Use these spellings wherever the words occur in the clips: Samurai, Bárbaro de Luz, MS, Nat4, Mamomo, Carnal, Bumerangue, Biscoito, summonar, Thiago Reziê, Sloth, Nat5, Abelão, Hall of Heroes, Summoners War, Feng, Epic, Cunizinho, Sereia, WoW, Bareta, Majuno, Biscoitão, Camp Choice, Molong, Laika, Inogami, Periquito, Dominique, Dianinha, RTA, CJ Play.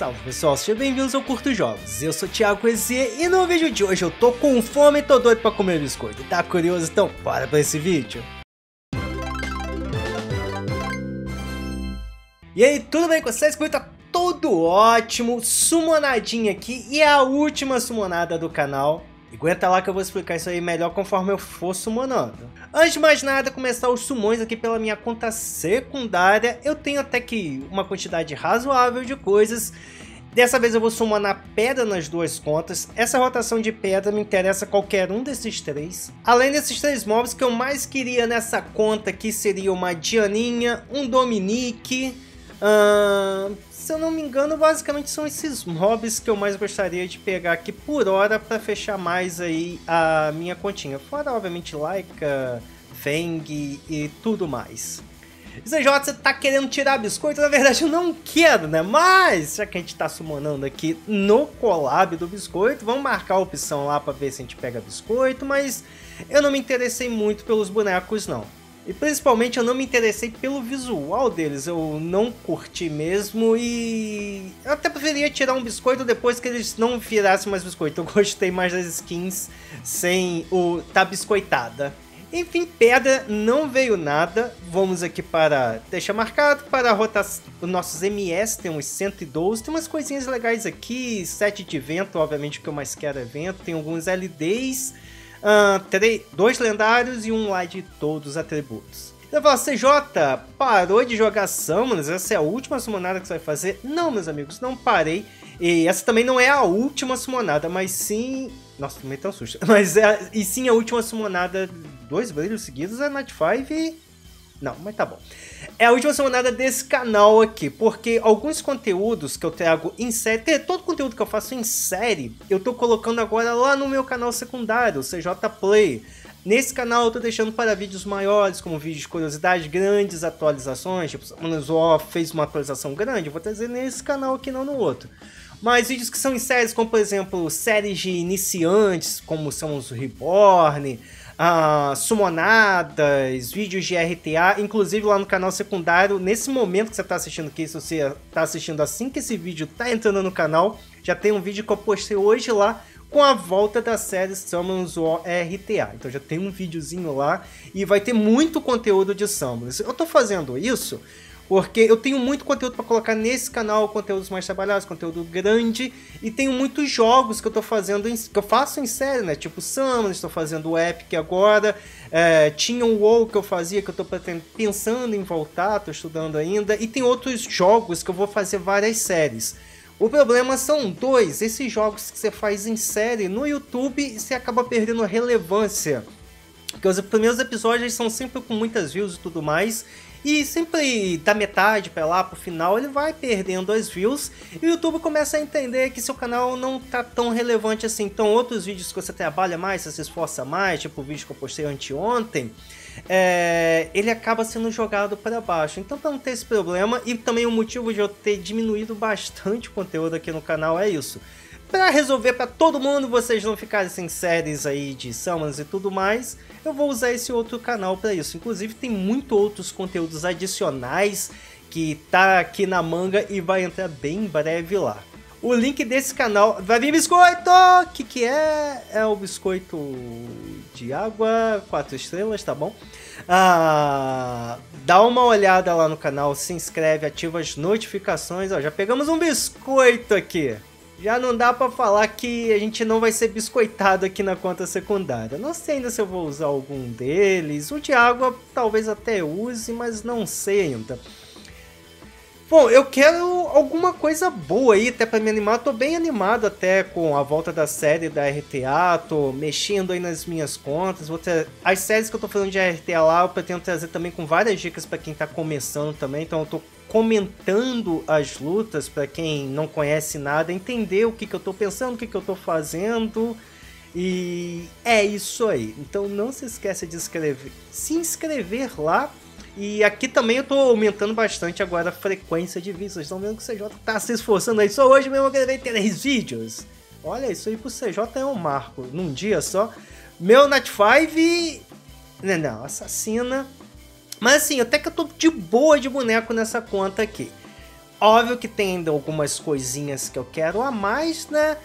Salve pessoal, sejam bem-vindos ao Curto Jogos, eu sou o Thiago Reziê e no vídeo de hoje eu tô com fome e tô doido pra comer biscoito. Tá curioso? Então bora pra esse vídeo. E aí, tudo bem com vocês? Comigo tá tudo ótimo, sumonadinha aqui e a última sumonada do canal. E aguenta lá que eu vou explicar isso aí melhor conforme eu for sumonando. Antes de mais nada, começar os sumões aqui pela minha conta secundária. Eu tenho até que uma quantidade razoável de coisas. Dessa vez eu vou sumonar pedra nas duas contas. Essa rotação de pedra me interessa qualquer um desses três. Além desses três mobs que eu mais queria nessa conta aqui seria uma Dianinha, um Dominique... se eu não me engano, basicamente são esses mobs que eu mais gostaria de pegar aqui por hora para fechar mais aí a minha continha. Fora, obviamente, Laika, Feng e tudo mais. ZJ, você tá querendo tirar biscoito? Na verdade, eu não quero, né? Mas, já que a gente tá summonando aqui no collab do biscoito, vamos marcar a opção lá para ver se a gente pega biscoito, mas eu não me interessei muito pelos bonecos, não. E principalmente eu não me interessei pelo visual deles, eu não curti mesmo e eu até preferia tirar um biscoito depois que eles não virassem mais biscoito. Eu gostei mais das skins sem o tá biscoitada. Enfim, pedra não veio nada, vamos aqui para deixar marcado, para rotar os nossos MS, tem uns 112, tem umas coisinhas legais aqui, 7 de vento, obviamente o que eu mais quero é vento, tem alguns LDs. Dois lendários e um lá de todos os atributos. Eu falo, CJ, parou de jogar Samus? Essa é a última summonada que você vai fazer? Não, meus amigos, não parei. E essa também não é a última summonada, mas sim... Nossa, tomei tão susto. Mas sim a última summonada, 2 brilhos seguidos, é Nat5 e... Não, mas tá bom. É a última summonada desse canal aqui, porque alguns conteúdos que eu trago em série, todo conteúdo que eu faço em série, eu tô colocando agora lá no meu canal secundário, o CJ Play. Nesse canal eu tô deixando para vídeos maiores, como vídeos de curiosidade, grandes atualizações, tipo, Summoners War fez uma atualização grande, eu vou trazer nesse canal aqui, não no outro. Mas vídeos que são em séries, como por exemplo, séries de iniciantes, como são os Reborn, summonadas, vídeos de RTA, inclusive lá no canal secundário, nesse momento que você está assistindo aqui, se você está assistindo assim que esse vídeo está entrando no canal, já tem um vídeo que eu postei hoje lá com a volta da série Summoners War RTA, então já tem um videozinho lá e vai ter muito conteúdo de Summoners. Eu estou fazendo isso porque eu tenho muito conteúdo para colocar nesse canal, conteúdos mais trabalhados, conteúdo grande, e tenho muitos jogos que eu tô fazendo, que eu faço em série, né? Tipo Samus, estou fazendo o Epic agora, tinha um WoW que eu fazia, que eu tô pensando em voltar, tô estudando ainda, e tem outros jogos que eu vou fazer várias séries. O problema são dois, esses jogos que você faz em série no YouTube, você acaba perdendo relevância, porque os primeiros episódios são sempre com muitas views e tudo mais, e sempre da metade para lá pro final ele vai perdendo as views e o YouTube começa a entender que seu canal não tá tão relevante assim. Então outros vídeos que você trabalha mais, você se esforça mais, tipo o vídeo que eu postei anteontem, ele acaba sendo jogado para baixo. Então para não ter esse problema, e também o motivo de eu ter diminuído bastante o conteúdo aqui no canal é isso. Para resolver para todo mundo, vocês não ficarem sem séries aí de summons e tudo mais, eu vou usar esse outro canal para isso. Inclusive tem muito outros conteúdos adicionais que tá aqui na manga e vai entrar bem em breve lá. O link desse canal... Vai vir biscoito! Que é? É o biscoito de água, 4 estrelas, tá bom? Dá uma olhada lá no canal, se inscreve, ativa as notificações. Ó, já pegamos um biscoito aqui. Já não dá pra falar que a gente não vai ser biscoitado aqui na conta secundária. Não sei ainda se eu vou usar algum deles. O de água talvez até use, mas não sei ainda. Bom, eu quero alguma coisa boa aí, até pra me animar. Eu tô bem animado até com a volta da série da RTA. Tô mexendo aí nas minhas contas. As séries que eu tô falando de RTA lá, eu pretendo trazer também com várias dicas pra quem tá começando também. Então eu tô comentando as lutas para quem não conhece nada, entender o que eu tô pensando, o que eu tô fazendo, e é isso aí. Então não se esqueça de se inscrever lá, e aqui também eu tô aumentando bastante agora a frequência de vídeos. Vocês estão vendo que o CJ tá se esforçando aí, só hoje mesmo eu gravei 3 vídeos. Olha, isso aí pro CJ é um marco, num dia só. Meu Nat5, não, assassina. Mas assim, até que eu tô de boa de boneco nessa conta aqui. Óbvio que tem ainda algumas coisinhas que eu quero a mais, né?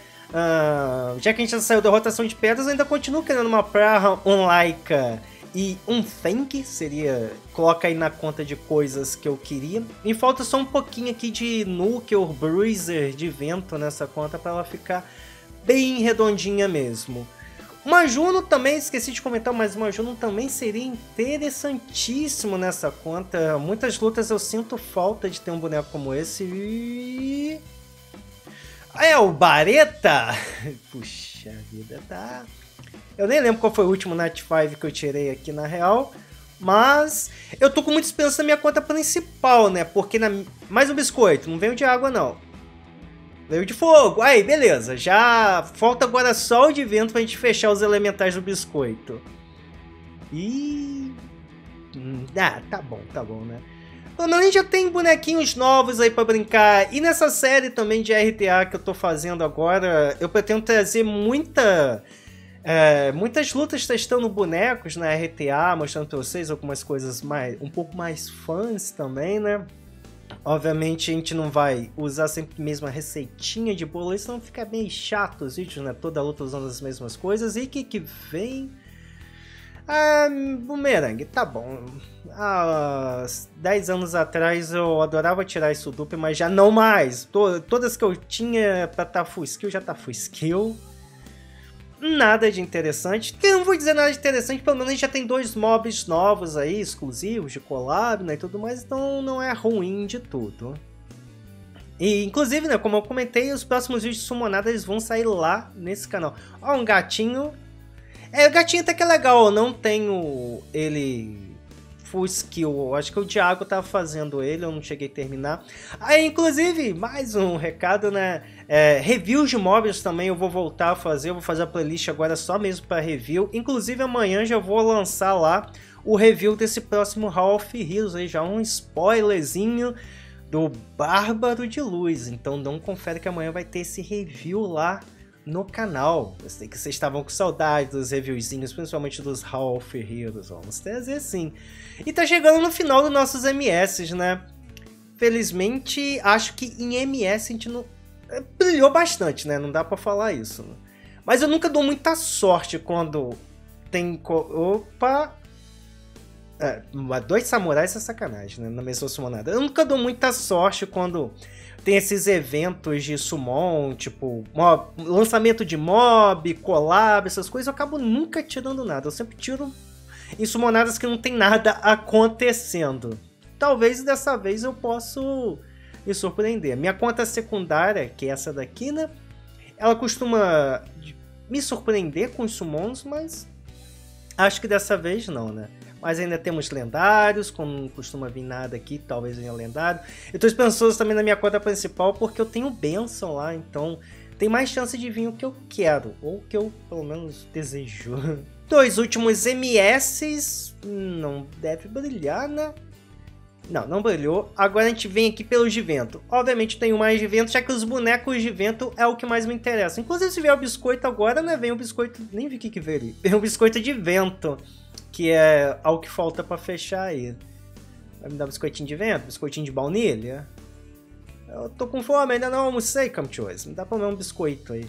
Já que a gente já saiu da rotação de pedras, eu ainda continuo querendo uma Praha, um Laika e um Feng, seria... Coloca aí na conta de coisas que eu queria. E falta só um pouquinho aqui de Nuke ou Bruiser de vento nessa conta para ela ficar bem redondinha mesmo. Majuno também, esqueci de comentar, mas Majuno também seria interessantíssimo nessa conta. Muitas lutas eu sinto falta de ter um boneco como esse e... É o Bareta! Puxa vida, tá... Eu nem lembro qual foi o último Nat5 que eu tirei aqui na real, mas eu tô com muita esperança na minha conta principal, né? Porque na... mais um biscoito, não veio de água não. Veio de fogo, aí beleza, já falta agora só o de vento pra gente fechar os elementais do biscoito. E... ah, tá bom, né? Pelo menos a gente já tem bonequinhos novos aí pra brincar, e nessa série também de RTA que eu tô fazendo agora, eu pretendo trazer muitas lutas testando bonecos na RTA, mostrando pra vocês algumas coisas mais, um pouco mais fãs também, né? Obviamente a gente não vai usar sempre a mesma receitinha de bolo, senão fica meio chato os vídeos, né? Toda luta usando as mesmas coisas. E o que vem? Ah, Bumerangue, tá bom. Há 10 anos atrás eu adorava tirar isso duplo, mas já não mais. Todas que eu tinha pra tá full skill, já tá full skill. Nada de interessante. Eu não vou dizer nada de interessante, pelo menos a gente já tem dois mobs novos aí, exclusivos, de collab, né, e tudo mais, então não é ruim de tudo. E, inclusive, né, como eu comentei, os próximos vídeos de Summonadas vão sair lá nesse canal. Ó, um gatinho. É, o gatinho até que é legal, eu não tenho ele full skill, acho que o Thiago tava fazendo ele, eu não cheguei a terminar. Aí, inclusive, mais um recado, né, reviews de mobs também eu vou voltar a fazer, eu vou fazer a playlist agora só mesmo para review, inclusive amanhã já vou lançar lá o review desse próximo Hall of Heroes, aí já um spoilerzinho do Bárbaro de Luz, então não confere que amanhã vai ter esse review lá no canal. Eu sei que vocês estavam com saudade dos reviewzinhos, principalmente dos Hall of Heroes, vamos dizer assim. E tá chegando no final dos nossos MS, né, felizmente acho que em MS a gente não... brilhou bastante, né? Não dá pra falar isso. Né? Mas eu nunca dou muita sorte quando tem... Opa! É, dois samurais é sacanagem, né? Na mesma summonada. Eu nunca dou muita sorte quando tem esses eventos de summon, tipo mob, lançamento de mob, collab, essas coisas. Eu acabo nunca tirando nada. Eu sempre tiro em summonadas que não tem nada acontecendo. Talvez dessa vez eu possa... me surpreender. Minha conta secundária, que é essa daqui, né? Ela costuma me surpreender com os summons, mas acho que dessa vez não, né? Mas ainda temos lendários, como não costuma vir nada aqui, talvez venha lendário. Eu tô esperançoso também na minha conta principal, porque eu tenho bênção lá, então tem mais chance de vir o que eu quero, ou que eu, pelo menos, desejo. Dois últimos MS's, não deve brilhar, né? Não, não brilhou. Agora a gente vem aqui pelos de vento. Obviamente eu tenho mais de vento, já que os bonecos de vento é o que mais me interessa. Inclusive se vier o biscoito agora, né, vem o biscoito... Nem vi o que veio ali. Vem o biscoito de vento, que é algo que falta pra fechar aí. Vai me dar biscoitinho de vento? Biscoitinho de baunilha? Eu tô com fome, ainda não almocei, Camp Choice. Me dá pra comer um biscoito aí.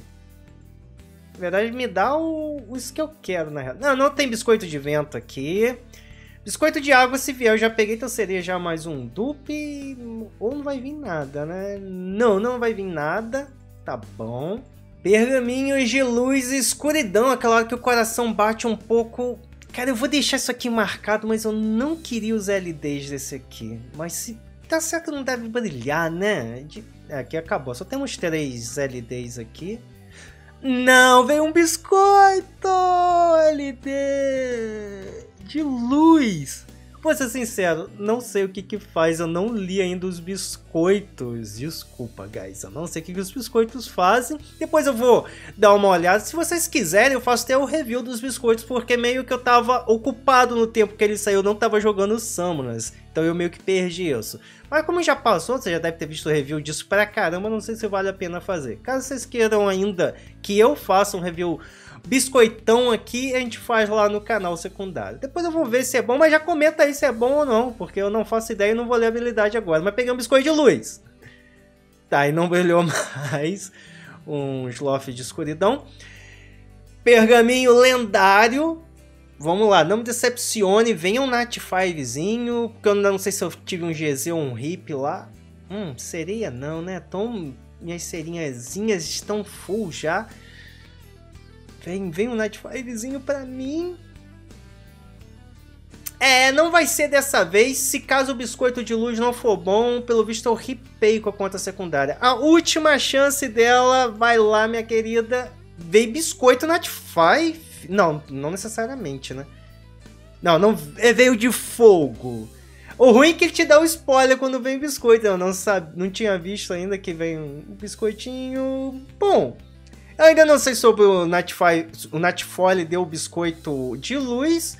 Na verdade, me dá os que eu quero, na real. Não, não tem biscoito de vento aqui. Biscoito de água, se vier, eu já peguei, então seria já mais um dupe, ou não vai vir nada, né? Não, não vai vir nada, tá bom. Pergaminhos de luz e escuridão, aquela hora que o coração bate um pouco... Cara, eu vou deixar isso aqui marcado, mas eu não queria os LDs desse aqui. Mas se tá certo, não deve brilhar, né? Aqui acabou, só temos 3 LDs aqui. Não, veio um biscoito! LD... de luz! Vou ser sincero, não sei o que faz, eu não li ainda os biscoitos. Desculpa, guys, eu não sei o que os biscoitos fazem. Depois eu vou dar uma olhada. Se vocês quiserem, eu faço até o review dos biscoitos, porque meio que eu tava ocupado no tempo que ele saiu, eu não tava jogando Summoners. Então eu meio que perdi isso. Mas como já passou, você já deve ter visto o review disso pra caramba, não sei se vale a pena fazer. Caso vocês queiram ainda que eu faça um review... biscoitão aqui, a gente faz lá no canal secundário. Depois eu vou ver se é bom, mas já comenta aí se é bom ou não, porque eu não faço ideia e não vou ler a habilidade agora. Mas peguei um biscoito de luz. Tá, e não brilhou mais. Um Sloth de escuridão. Pergaminho lendário. Vamos lá, não me decepcione. Venha um Nat5zinho. Porque eu não sei se eu tive um GZ ou um RIP lá. Sereia não, né? Tão... Minhas serinhazinhas estão full já. Vem um Nightfallzinho pra mim. É, não vai ser dessa vez. Se caso o Biscoito de Luz não for bom, pelo visto eu ripei com a conta secundária. A última chance dela, vai lá, minha querida. Vem Biscoito Nightfall. Não, não necessariamente, né? Não, não veio de fogo. O ruim é que ele te dá um spoiler quando vem biscoito. Eu não, não tinha visto ainda que vem um biscoitinho. Bom, eu ainda não sei sobre o Nat5. O Nightfall deu o biscoito de luz.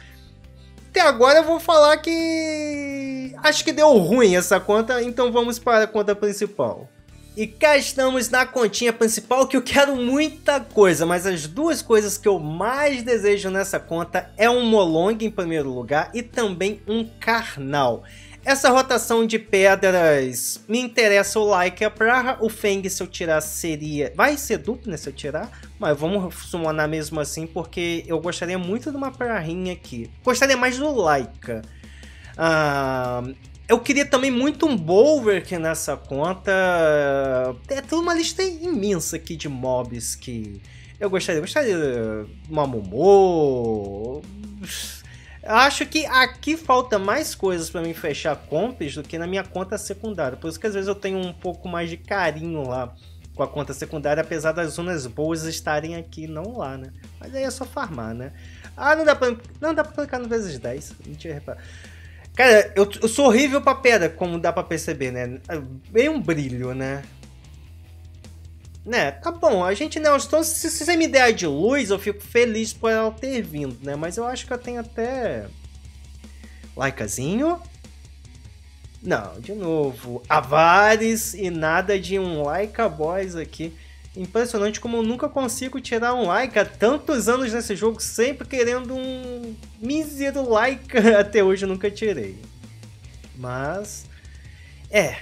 Até agora eu vou falar que... Acho que deu ruim essa conta, então vamos para a conta principal. E cá estamos na continha principal, que eu quero muita coisa, mas as duas coisas que eu mais desejo nessa conta é um Molong em primeiro lugar e também um Carnal. Essa rotação de pedras me interessa o Laika pra o Feng, se eu tirar seria... Vai ser duplo, né, se eu tirar, mas vamos summonar mesmo assim, porque eu gostaria muito de uma prarrinha aqui. Gostaria mais do Laika. Eu queria também muito um Bowler aqui nessa conta. É toda uma lista imensa aqui de mobs que eu gostaria. Gostaria de Mamomo. Acho que aqui falta mais coisas para mim fechar comps do que na minha conta secundária. Por isso que às vezes eu tenho um pouco mais de carinho lá com a conta secundária, apesar das zonas boas estarem aqui, não lá, né? Mas aí é só farmar, né? Ah, não dá pra clicar no vezes 10. Deixa eu reparar. Cara, eu sou horrível pra pedra, como dá pra perceber, né? Bem um brilho, né? Né, tá bom, a gente, né? Então, se você me der a de luz, eu fico feliz por ela ter vindo, né? Mas eu acho que eu tenho até... Laikazinho. Não, de novo. Avares e nada de um Laika Boys aqui. Impressionante como eu nunca consigo tirar um Laika. Tantos anos nesse jogo, sempre querendo um mísero Laika. Até hoje eu nunca tirei. Mas... É.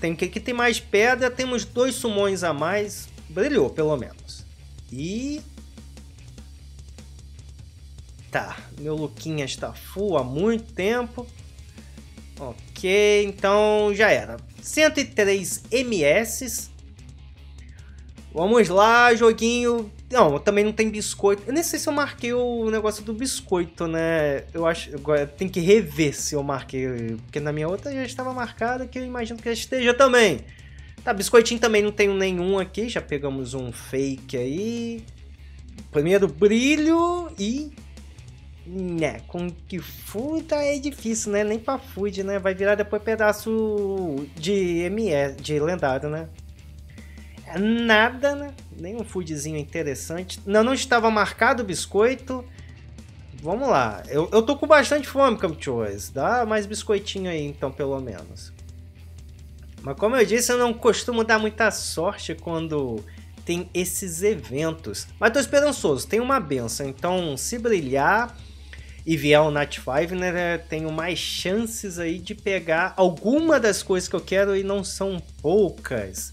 Tem que aqui tem mais pedra. Temos dois sumões a mais. Brilhou, pelo menos. E... Tá. Meu Luquinha está full há muito tempo. Ok. Então já era. 103 MS. Vamos lá, joguinho. Não, também não tem biscoito. Eu nem sei se eu marquei o negócio do biscoito, né? Eu acho. Agora tem que rever se eu marquei. Porque na minha outra já estava marcada, que eu imagino que já esteja também. Tá, biscoitinho também não tenho nenhum aqui. Já pegamos um fake aí. Primeiro brilho e. Né, com que food é difícil, né? Nem pra food, né? Vai virar depois pedaço de MS, de lendário, né? Nada, né? Nenhum foodzinho interessante. Não estava marcado o biscoito. Vamos lá. Eu tô com bastante fome, Camp Choice. Dá mais biscoitinho aí, então, pelo menos. Mas como eu disse, eu não costumo dar muita sorte quando tem esses eventos. Mas tô esperançoso. Tem uma benção. Então, se brilhar e vier o Nat5, né? Tenho mais chances aí de pegar alguma das coisas que eu quero e não são poucas.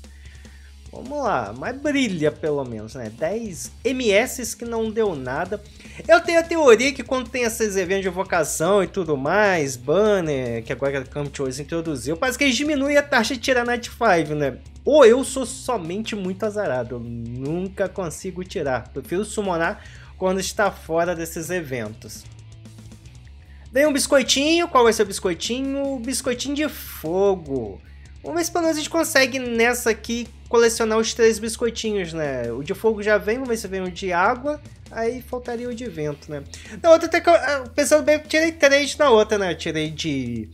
Vamos lá, mas brilha pelo menos, né? 10 MS que não deu nada. Eu tenho a teoria que quando tem esses eventos de vocação e tudo mais, banner, que agora a Camp Choice introduziu, parece que eles diminuem a taxa de tirar Nat5, né? Ou eu sou somente muito azarado, eu nunca consigo tirar. Prefiro summonar quando está fora desses eventos. Dei um biscoitinho, qual vai ser o biscoitinho? O biscoitinho de fogo. Vamos ver se pelo menos a gente consegue nessa aqui colecionar os três biscoitinhos, né? O de fogo já vem, vamos ver se vem o de água, aí faltaria o de vento, né? Na outra até que eu, pensando bem, eu tirei três na outra, né? Eu tirei de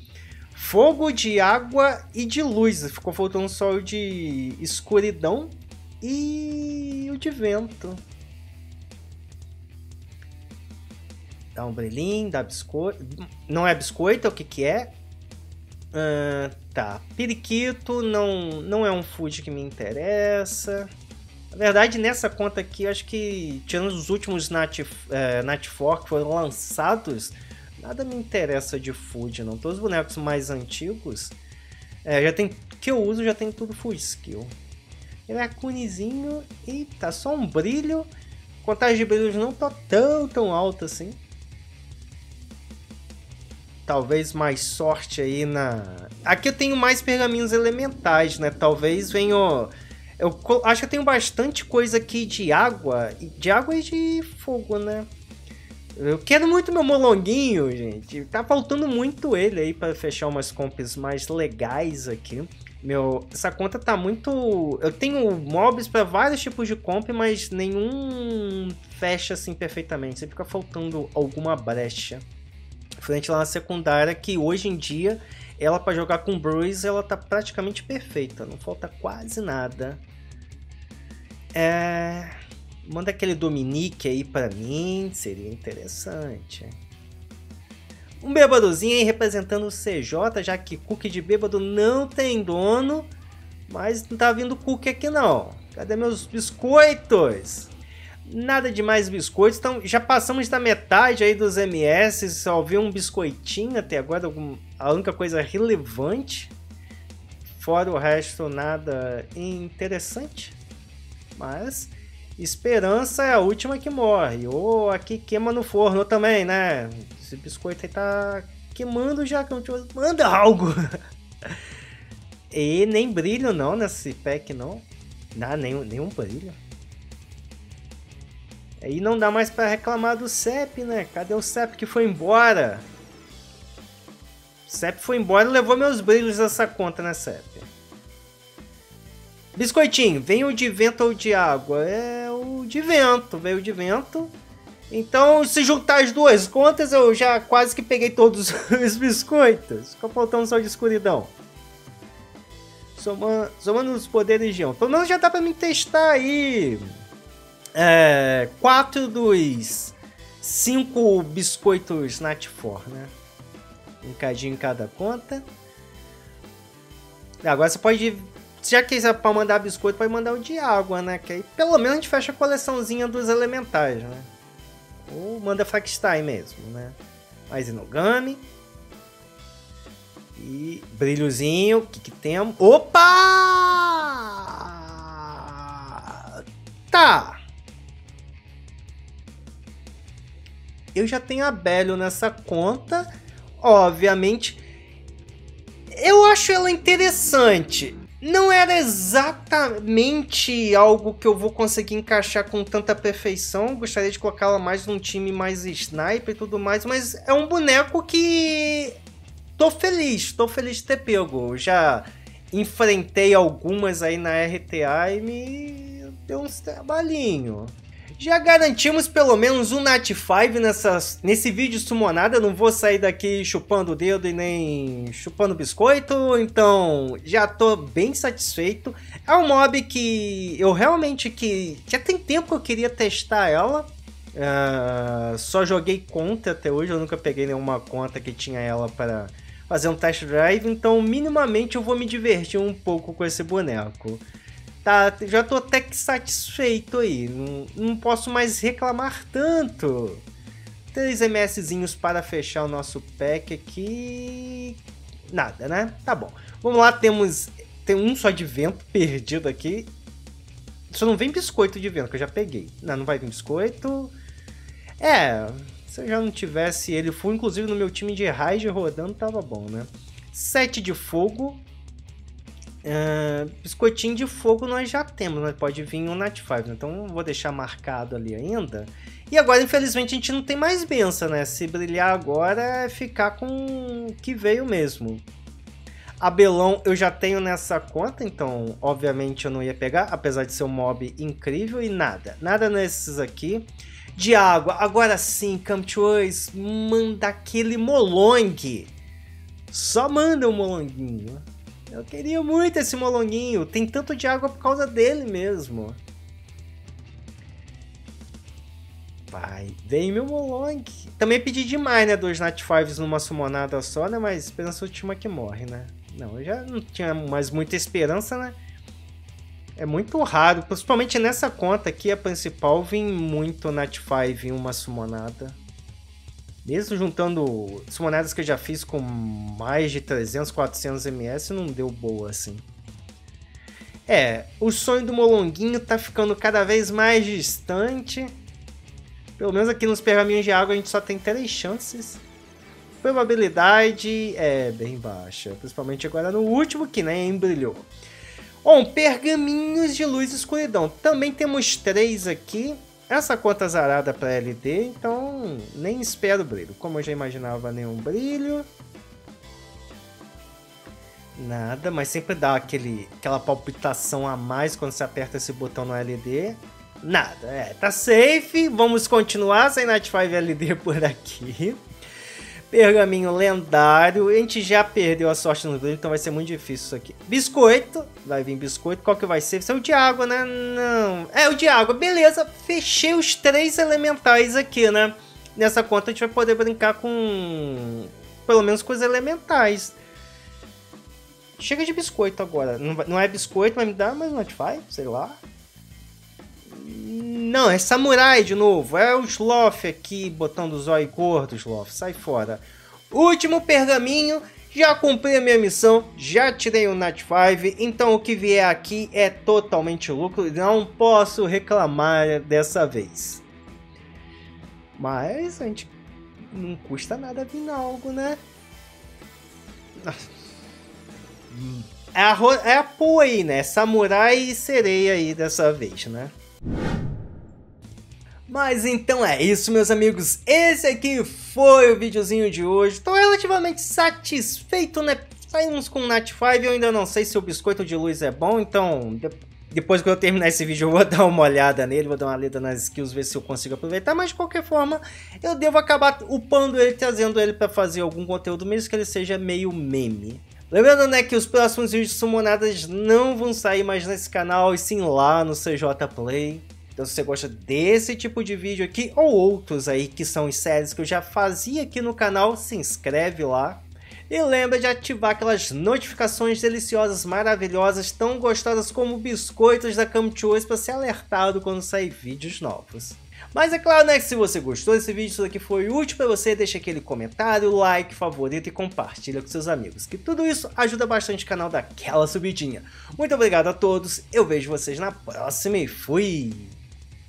fogo, de água e de luz. Ficou faltando só o de escuridão e o de vento. Dá um brilhinho, dá biscoito. Não é biscoito, é o que que é? Tá, periquito não é um food que me interessa. Na verdade, nessa conta aqui, acho que tirando os últimos Nat4 que foram lançados, nada me interessa de food, não. Todos os bonecos mais antigos É, já tem... que eu uso já tem tudo full skill. Ele é Cunizinho. Eita, só um brilho. Contagem de brilhos não tá tão alta assim. Talvez mais sorte aí na... Aqui eu tenho mais pergaminhos elementais, né? Talvez venho... Eu acho que eu tenho bastante coisa aqui de água. De água e de fogo, né? Eu quero muito meu molonguinho, gente. Tá faltando muito ele aí para fechar umas compras mais legais aqui. Meu, essa conta tá muito... Eu tenho mobs para vários tipos de comp, mas nenhum fecha assim perfeitamente. Sempre fica faltando alguma brecha. Frente lá na secundária, que hoje em dia, ela para jogar com Bruce, ela tá praticamente perfeita. Não falta quase nada. É... Manda aquele Dominique aí pra mim, seria interessante. Um bêbadozinho aí representando o CJ, já que cookie de bêbado não tem dono. Mas não tá vindo cookie aqui não. Cadê meus biscoitos? Nada de mais biscoitos. Então já passamos da metade aí dos MS. Só vi um biscoitinho até agora. A única coisa relevante. Fora o resto, nada interessante. Mas... Esperança é a última que morre. Ou aqui queima no forno também, né? Esse biscoito aí tá queimando já. Manda algo! E nem brilho não nesse pack, não. Dá nenhum brilho. Aí não dá mais pra reclamar do CEP, né? Cadê o CEP que foi embora? O CEP foi embora e levou meus brilhos dessa conta, né, CEP? Biscoitinho, vem o de vento ou de água? É o de vento, veio o de vento. Então, se juntar as duas contas, eu já quase que peguei todos os biscoitos. Ficou faltando só de escuridão. Somando os poderes de um. Pelo menos já dá pra me testar aí. É, 4 dos 5 biscoitos Nat4, né? Um cadinho em cada conta. Agora você pode... Já que é pra mandar biscoito, pode mandar o de água, né? Que aí pelo menos a gente fecha a coleçãozinha dos elementais, né? Ou manda Frankenstein mesmo, né? Mais Inogami. E brilhozinho. O que que temos? Opa! Tá! Eu já tenho a Belio nessa conta. Obviamente. Eu acho ela interessante. Não era exatamente algo que eu vou conseguir encaixar com tanta perfeição. Gostaria de colocá-la mais num time mais sniper e tudo mais. Mas é um boneco que... Tô feliz de ter pego. Eu já enfrentei algumas aí na RTA e me deu uns trabalhinho. Já garantimos pelo menos um Nat5 nesse vídeo sumonada. Não vou sair daqui chupando o dedo e nem chupando biscoito. Então já tô bem satisfeito. É um mob que eu realmente já tem tempo que eu queria testar ela. Só joguei conta até hoje. Eu nunca peguei nenhuma conta que tinha ela para fazer um test drive. Então minimamente eu vou me divertir um pouco com esse boneco. Tá, já tô até que satisfeito aí, não posso mais reclamar tanto. 3 MSzinhos para fechar o nosso pack aqui. Nada, né? Tá bom. Vamos lá, tem um só de vento perdido aqui. Só não vem biscoito de vento, que eu já peguei. Não vai vir biscoito. É, se eu já não tivesse ele full, inclusive no meu time de raid rodando, tava bom, né? 7 de fogo. Biscoitinho de fogo nós já temos, né? Pode vir um Nat5, né? Então vou deixar marcado ali ainda. E agora, infelizmente, a gente não tem mais benção, né? Se brilhar agora é ficar com o que veio mesmo. Abelão eu já tenho nessa conta, então obviamente eu não ia pegar, apesar de ser um mob incrível. E nada nesses aqui. De água, agora sim, Camp Choice, manda aquele Molong. Só manda um Molonguinho. Eu queria muito esse molonguinho. Tem tanto de água por causa dele mesmo. Vai, vem meu molong. Também pedi demais, né? 2 Nat5s numa summonada só, né? Mas esperança última que morre, né? Não, eu já não tinha mais muita esperança, né? É muito raro. Principalmente nessa conta aqui, a principal, vem muito Nat5 em uma summonada. Mesmo juntando summonadas que eu já fiz com mais de 300, 400 MS, não deu boa assim. É, o sonho do Molonguinho tá ficando cada vez mais distante. Pelo menos aqui nos pergaminhos de água a gente só tem 3 chances. Probabilidade é bem baixa, principalmente agora no último que nem brilhou. Bom, pergaminhos de luz e escuridão. Também temos 3 aqui. Essa conta zarada para LD, então nem espero brilho. Como eu já imaginava, nenhum brilho. Nada, mas sempre dá aquela palpitação a mais quando você aperta esse botão no LD. Nada, tá safe. Vamos continuar sem Nat5 LD por aqui. Pergaminho lendário. A gente já perdeu a sorte no brilho, então vai ser muito difícil isso aqui. Biscoito. Vai vir biscoito. Qual que vai ser? Vai ser o de água, né? Não. É o de água. Beleza. Fechei os 3 elementais aqui, né? Nessa conta a gente vai poder brincar com... pelo menos com os elementais. Chega de biscoito agora. Não é biscoito, mas me dá mais um Nat5, sei lá. Não, é Samurai de novo. É o Sloth aqui, botando o zóio gordo, Sloth. Sai fora. Último pergaminho. Já cumpri a minha missão. Já tirei o Nat5. Então o que vier aqui é totalmente lucro. Não posso reclamar dessa vez. Mas a gente... não custa nada vir algo, né? Nossa. É a pua aí, né? Samurai e sereia aí dessa vez, né? Mas então é isso, meus amigos. Esse aqui foi o videozinho de hoje. Tô relativamente satisfeito, né? Saímos com o Nat5. Eu ainda não sei se o biscoito de luz é bom, então... depois que eu terminar esse vídeo eu vou dar uma olhada nele, vou dar uma lida nas skills, ver se eu consigo aproveitar, mas de qualquer forma eu devo acabar upando ele, trazendo ele pra fazer algum conteúdo, mesmo que ele seja meio meme. Lembrando, né, que os próximos vídeos de summonadas não vão sair mais nesse canal, e sim lá no CJ Play. Então se você gosta desse tipo de vídeo aqui, ou outros aí que são as séries que eu já fazia aqui no canal, se inscreve lá. E lembra de ativar aquelas notificações deliciosas, maravilhosas, tão gostosas como biscoitos da Camp Choice, para ser alertado quando sair vídeos novos. Mas é claro, né, que se você gostou desse vídeo, isso aqui foi útil pra você, deixa aquele comentário, like, favorito e compartilha com seus amigos, que tudo isso ajuda bastante o canal daquela subidinha. Muito obrigado a todos, eu vejo vocês na próxima e fui!